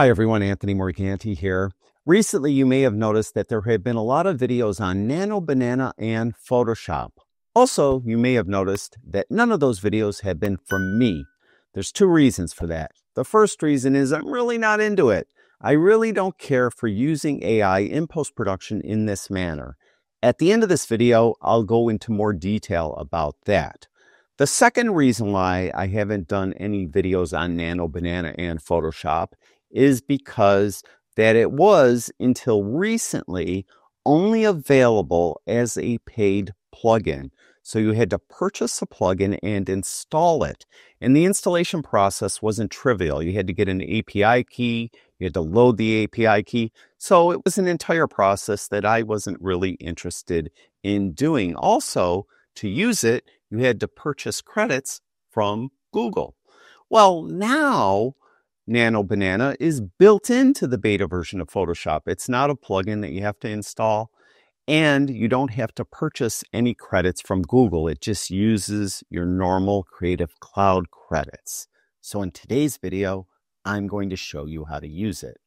Hi everyone, Anthony Morganti here. Recently, you may have noticed that there have been a lot of videos on Nano Banana and Photoshop. Also, you may have noticed that none of those videos have been from me. There's two reasons for that. The first reason is I'm really not into it. I really don't care for using AI in post-production in this manner. At the end of this video, I'll go into more detail about that. The second reason why I haven't done any videos on Nano Banana and Photoshop is because that it was, until recently, only available as a paid plugin. So you had to purchase a plugin and install it. And the installation process wasn't trivial. You had to get an API key, you had to load the API key. So it was an entire process that I wasn't really interested in doing. Also, to use it, you had to purchase credits from Google. Well, now Nano Banana is built into the beta version of Photoshop. It's not a plugin that you have to install, and you don't have to purchase any credits from Google. It just uses your normal Creative Cloud credits. So in today's video, I'm going to show you how to use it.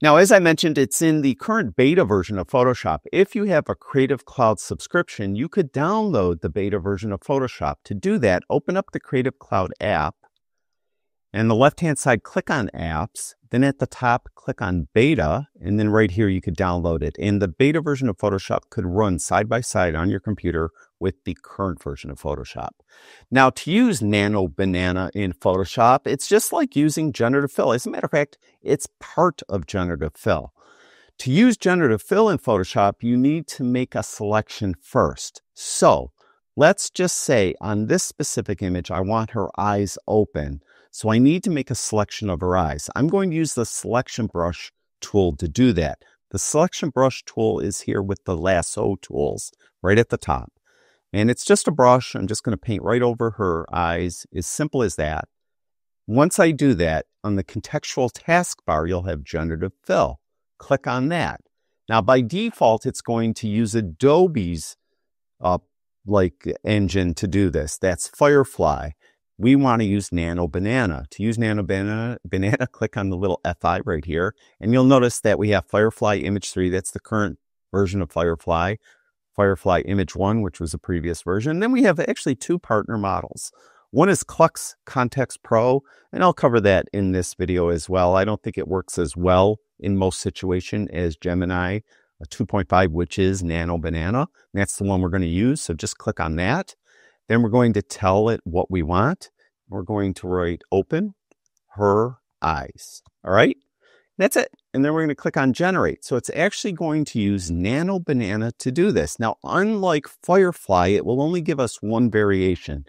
Now, as I mentioned, it's in the current beta version of Photoshop. If you have a Creative Cloud subscription, you could download the beta version of Photoshop. To do that, open up the Creative Cloud app. And the left-hand side, click on Apps. Then at the top, click on Beta. And then right here, you could download it. And the beta version of Photoshop could run side-by-side on your computer with the current version of Photoshop. Now, to use Nano Banana in Photoshop, it's just like using Generative Fill. As a matter of fact, it's part of Generative Fill. To use Generative Fill in Photoshop, you need to make a selection first. So let's just say on this specific image, I want her eyes open. So I need to make a selection of her eyes. I'm going to use the Selection Brush tool to do that. The Selection Brush tool is here with the lasso tools right at the top. And it's just a brush. I'm just going to paint right over her eyes. As simple as that. Once I do that, on the Contextual Taskbar, you'll have Generative Fill. Click on that. Now, by default, it's going to use Adobe's engine to do this. That's Firefly. We want to use Nano Banana. To use Nano Banana, click on the little FI right here. And you'll notice that we have Firefly Image 3. That's the current version of Firefly. Firefly Image 1, which was the previous version. And then we have actually two partner models. One is Flux Context Pro, and I'll cover that in this video as well. I don't think it works as well in most situations as Gemini 2.5, which is Nano Banana. And that's the one we're going to use, so just click on that. Then we're going to tell it what we want. We're going to write open her eyes. All right, that's it. And then we're going to click on generate. So it's actually going to use Nano Banana to do this. Now, unlike Firefly, it will only give us one variation.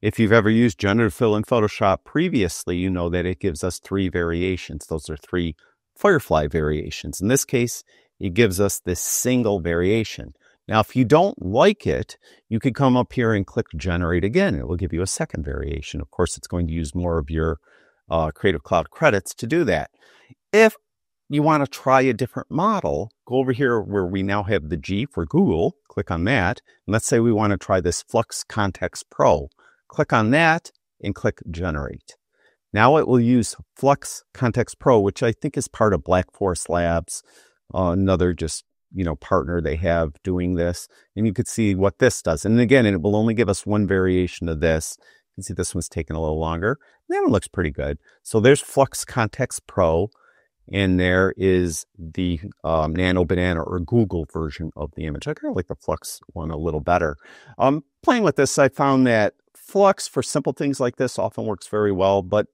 If you've ever used Generative Fill in Photoshop previously, you know that it gives us three variations. Those are three Firefly variations. In this case, it gives us this single variation. Now, if you don't like it, you could come up here and click Generate again. It will give you a second variation. Of course, it's going to use more of your Creative Cloud credits to do that. If you want to try a different model, go over here where we now have the G for Google. Click on that. And let's say we want to try this Flux Context Pro. Click on that and click Generate. Now it will use Flux Context Pro, which I think is part of Black Forest Labs, another just partner they have doing this. And you could see what this does. And again, it will only give us one variation of this. You can see this one's taking a little longer. That one looks pretty good. So there's Flux Context Pro, and there is the Nano Banana or Google version of the image. I kind of like the Flux one a little better. Playing with this, I found that Flux for simple things like this often works very well, but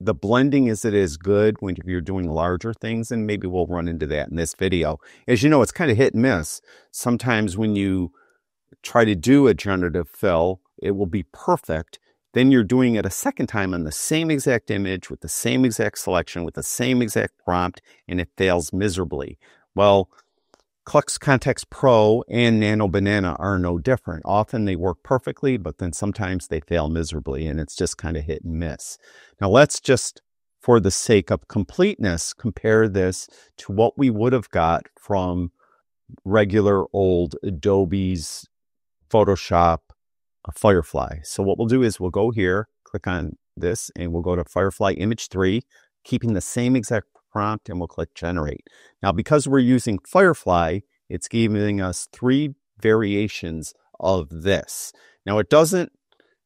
the blending is good when you're doing larger things, and maybe we'll run into that in this video. As you know, it's kind of hit and miss. Sometimes when you try to do a Generative Fill, it will be perfect. Then you're doing it a second time on the same exact image with the same exact selection, with the same exact prompt, and it fails miserably. Well, Flux Context Pro and Nano Banana are no different. Often they work perfectly, but then sometimes they fail miserably, and it's just kind of hit and miss. Now let's just, for the sake of completeness, compare this to what we would have got from regular old Adobe's Photoshop Firefly. So what we'll do is we'll go here, click on this, and we'll go to Firefly Image 3. keeping the same exact prompt, and we'll click generate. Now, because we're using Firefly, it's giving us three variations of this. Now, it doesn't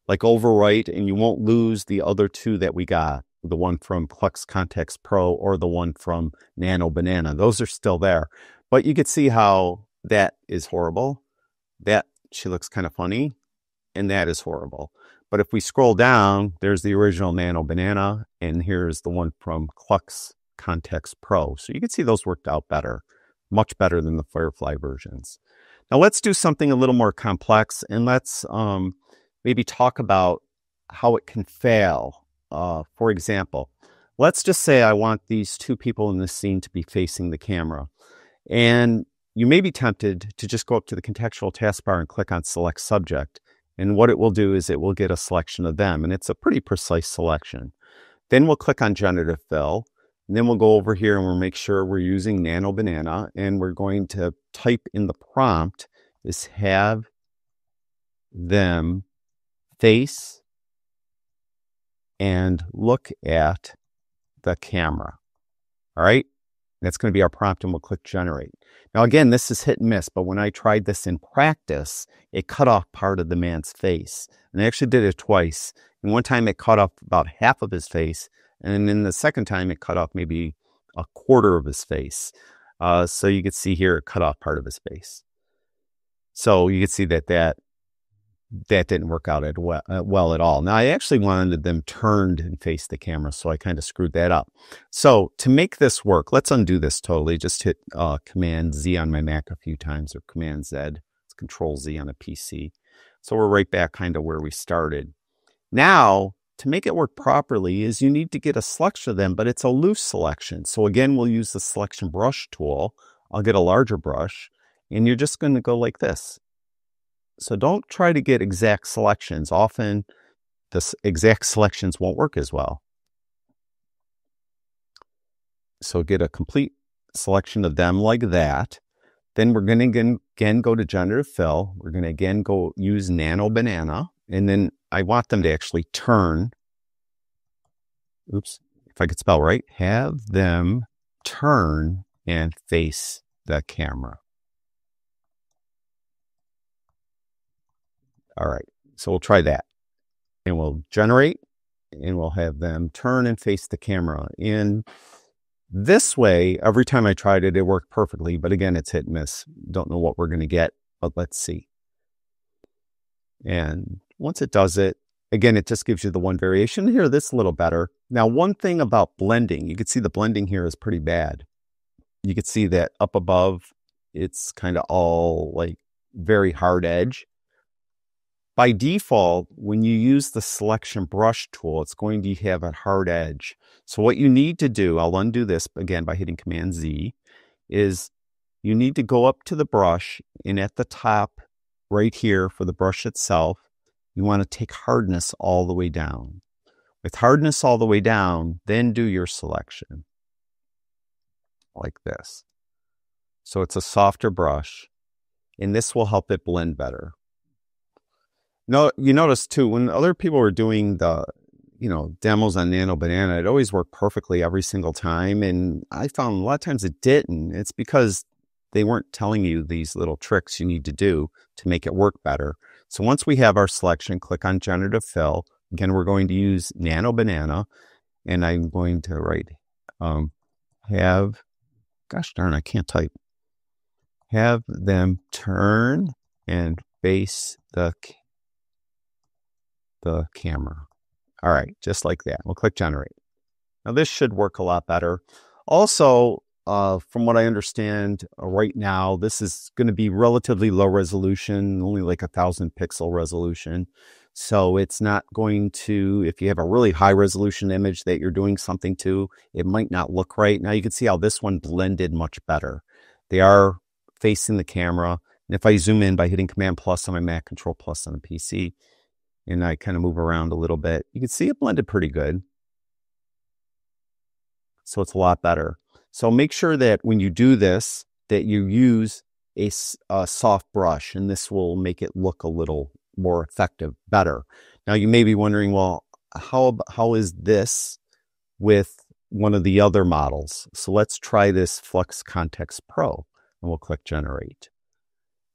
like overwrite, and you won't lose the other two that we got, the one from Flux Context Pro or the one from Nano Banana. Those are still there, but you can see how that is horrible. That she looks kind of funny, and that is horrible. But if we scroll down, there's the original Nano Banana, and here's the one from Flux Context Pro. So you can see those worked out better, much better than the Firefly versions. Now let's do something a little more complex, and let's maybe talk about how it can fail. For example, let's just say I want these two people in this scene to be facing the camera. And you may be tempted to just go up to the contextual taskbar and click on select subject. And what it will do is it will get a selection of them, and it's a pretty precise selection. Then we'll click on Generative Fill, and then we'll go over here and we'll make sure we're using Nano Banana, and we're going to type in the prompt is have them face and look at the camera. All right, that's going to be our prompt, and we'll click generate. Now again, this is hit and miss, but when I tried this in practice, it cut off part of the man's face. And I actually did it twice. And one time it cut off about half of his face, and then the second time it cut off maybe a quarter of his face. So you can see here, it cut off part of his face. So you can see that that didn't work out well at all. Now, I actually wanted them turned and face the camera, so I kind of screwed that up. So to make this work, let's undo this totally. Just hit Command-Z on my Mac a few times, or Command-Z. It's Control-Z on a PC. So we're right back kind of where we started. Now, to make it work properly is you need to get a selection of them, but it's a loose selection. So again, we'll use the Selection Brush tool. I'll get a larger brush, and you're just going to go like this. So don't try to get exact selections. Often the exact selections won't work as well. So get a complete selection of them like that. Then we're going to again go to Generative Fill. We're going to again go use Nano Banana. And then I want them to actually turn. Oops, if I could spell right. Have them turn and face the camera. All right, so we'll try that, and we'll generate, and we'll have them turn and face the camera. In this way, every time I tried it, it worked perfectly, but again, it's hit and miss. Don't know what we're going to get, but let's see. And once it does it, again, it just gives you the one variation. Here, this is a little better. Now, one thing about blending, you can see the blending here is pretty bad. You can see that up above, it's kind of all like very hard edge. By default, when you use the Selection Brush tool, it's going to have a hard edge. So what you need to do, I'll undo this again by hitting Command-Z, is you need to go up to the brush, and at the top right here for the brush itself, you want to take hardness all the way down. With hardness all the way down, then do your selection like this. So it's a softer brush, and this will help it blend better. No, you notice too, when other people were doing the, demos on Nano Banana, it always worked perfectly every single time. And I found a lot of times it didn't. It's because they weren't telling you these little tricks you need to do to make it work better. So once we have our selection, click on Generative Fill. Again, we're going to use Nano Banana, and I'm going to write, gosh darn, I can't type. Have them turn and face the camera. All right, just like that. We'll click generate. Now this should work a lot better. Also, from what I understand right now, this is going to be relatively low resolution, only like 1,000 pixel resolution. So it's not going to, if you have a really high resolution image that you're doing something to, it might not look right. Now you can see how this one blended much better. They are facing the camera. And if I zoom in by hitting Command+ on my Mac, Control+ on the PC, and I kind of move around a little bit, you can see it blended pretty good. So it's a lot better. So make sure that when you do this, that you use a soft brush, and this will make it look a little more effective, better. Now you may be wondering, well, how is this with one of the other models. So let's try this Flux Context Pro, and we'll click Generate.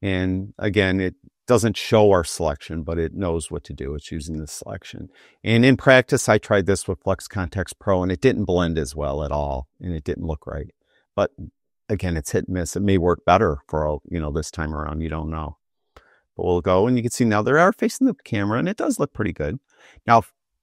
And again, it doesn't show our selection, but it knows what to do. It's using the selection. And in practice, I tried this with Flux Context Pro, and it didn't blend as well at all, and it didn't look right. But again, it's hit and miss. It may work better for, you know, this time around. You don't know. But we'll go, and you can see now they are facing the camera, and it does look pretty good. Now,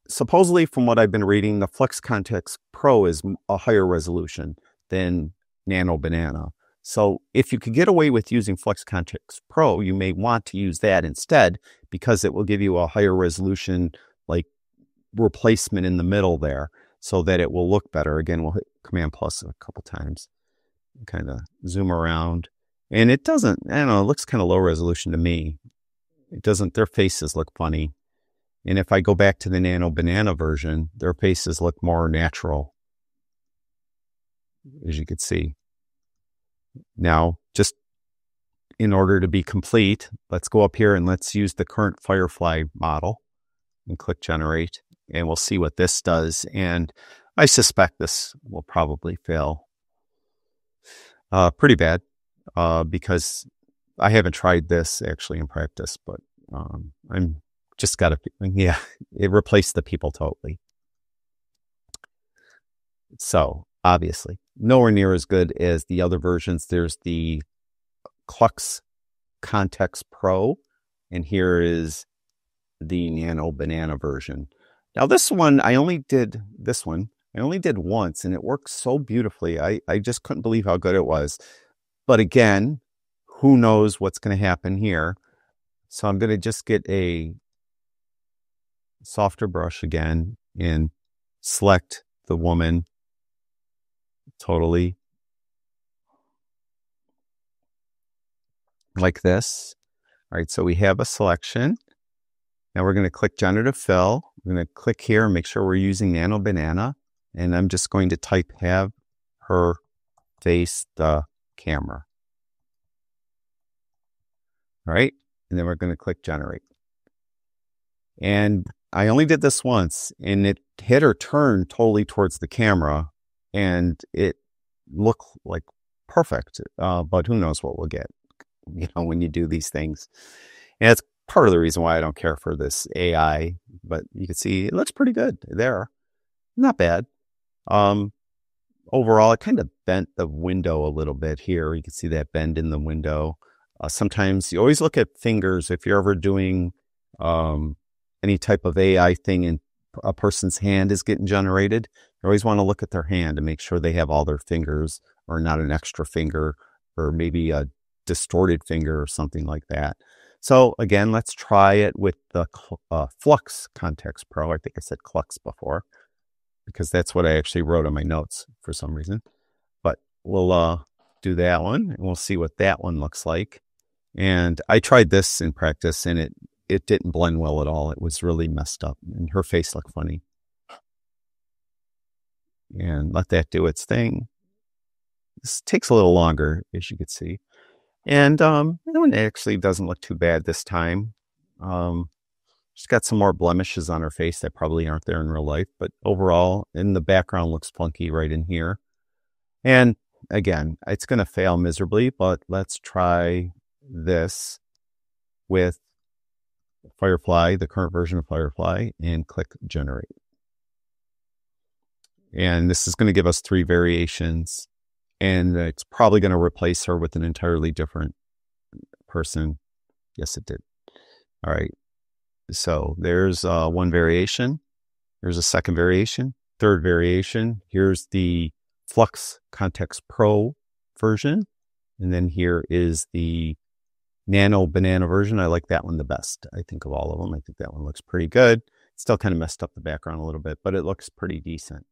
supposedly, from what I've been reading, the Flux Context Pro is a higher resolution than Nano Banana. So if you could get away with using Flux Context Pro, you may want to use that instead, because it will give you a higher resolution, like, replacement in the middle there, so that it will look better. Again, we'll hit Command Plus a couple times, kind of zoom around. And it doesn't, I don't know, it looks kind of low resolution to me. It doesn't, their faces look funny. And if I go back to the Nano Banana version, their faces look more natural, as you can see. Now, just in order to be complete, let's go up here and let's use the current Firefly model and click Generate. And we'll see what this does. And I suspect this will probably fail pretty bad. Because I haven't tried this actually in practice, but I'm just got a feeling, yeah, it replaced the people totally. So obviously, nowhere near as good as the other versions. There's the Flux Context Pro, and here is the Nano Banana version. Now this one, I only did once, and it worked so beautifully. I just couldn't believe how good it was. But again, who knows what's going to happen here. So I'm going to just get a softer brush again and select the woman totally like this. All right, so we have a selection. Now we're going to click Generative Fill. I'm going to click here and make sure we're using Nano Banana. And I'm just going to type have her face the camera. All right, and then we're going to click Generate. And I only did this once, and it hit or turned totally towards the camera, and it looked like perfect. But who knows what we'll get, you know, when you do these things. And that's part of the reason why I don't care for this AI. But you can see it looks pretty good there. Not bad. Overall, it kind of bent the window a little bit here. You can see that bend in the window. Sometimes you always look at fingers. If you're ever doing any type of AI thing and a person's hand is getting generated, you always want to look at their hand and make sure they have all their fingers, or not an extra finger, or maybe a distorted finger or something like that. So again, let's try it with the Flux Context Pro. I think I said Flux before, because that's what I actually wrote on my notes for some reason. But we'll do that one, and we'll see what that one looks like. And I tried this in practice, and it didn't blend well at all. It was really messed up, and her face looked funny. And let that do its thing. This takes a little longer, as you can see. And that one actually doesn't look too bad this time. She's got some more blemishes on her face that probably aren't there in real life, but overall, in the background looks funky right in here. And again, it's going to fail miserably, but let's try this with Firefly, the current version of Firefly, and click Generate. And this is going to give us three variations, and it's probably going to replace her with an entirely different person. Yes, it did. All right. So there's one variation, there's a second variation, third variation, here's the Flux Context Pro version, and then here is the Nano Banana version. I like that one the best, I think, of all of them. I think that one looks pretty good. It's still kind of messed up the background a little bit, but it looks pretty decent.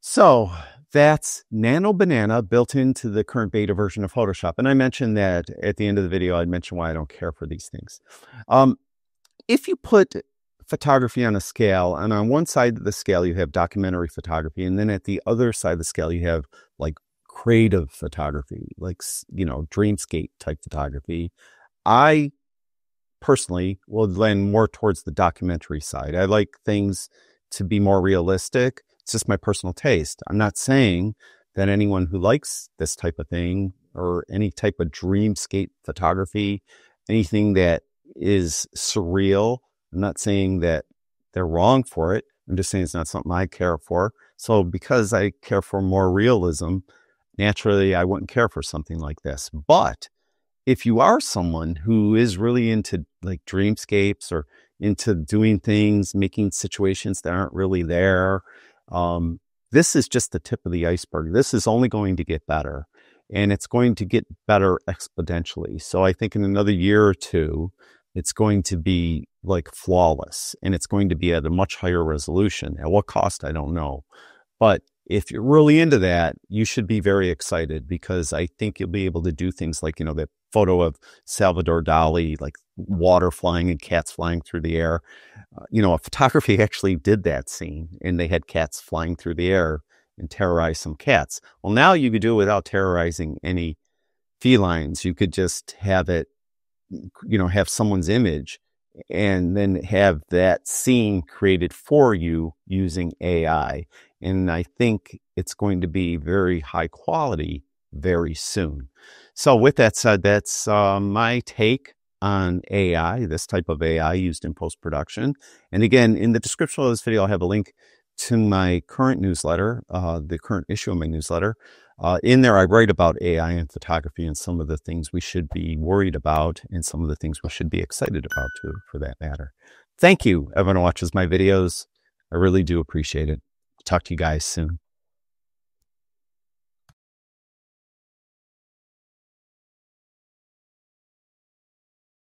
So that's Nano Banana built into the current beta version of Photoshop. And I mentioned that at the end of the video, I'd mentioned why I don't care for these things. If you put photography on a scale, and on one side of the scale, you have documentary photography, and then at the other side of the scale, you have like creative photography, like, you know, dreamscape type photography. I personally will lean more towards the documentary side. I like things to be more realistic. It's just my personal taste. I'm not saying that anyone who likes this type of thing or any type of dreamscape photography, anything that is surreal, I'm not saying that they're wrong for it. I'm just saying it's not something I care for. So because I care for more realism, naturally, I wouldn't care for something like this. But if you are someone who is really into like dreamscapes or into doing things, making situations that aren't really there, this is just the tip of the iceberg. This is only going to get better, and it's going to get better exponentially. So I think in another year or two, it's going to be like flawless, and it's going to be at a much higher resolution. At what cost, I don't know. But if you're really into that, you should be very excited, because I think you'll be able to do things like, you know, that photo of Salvador Dali, like water flying and cats flying through the air. You know, a photography actually did that scene, and they had cats flying through the air and terrorized some cats. Well, now you could do it without terrorizing any felines. You could just have it, you know, have someone's image and then have that scene created for you using AI. And I think it's going to be very high quality very soon. So with that said, that's my take on AI, this type of AI used in post-production. And again, in the description of this video, I'll have a link to my current newsletter, the current issue of my newsletter. In there, I write about AI and photography and some of the things we should be worried about and some of the things we should be excited about too, for that matter. Thank you, everyone who watches my videos. I really do appreciate it. Talk to you guys soon.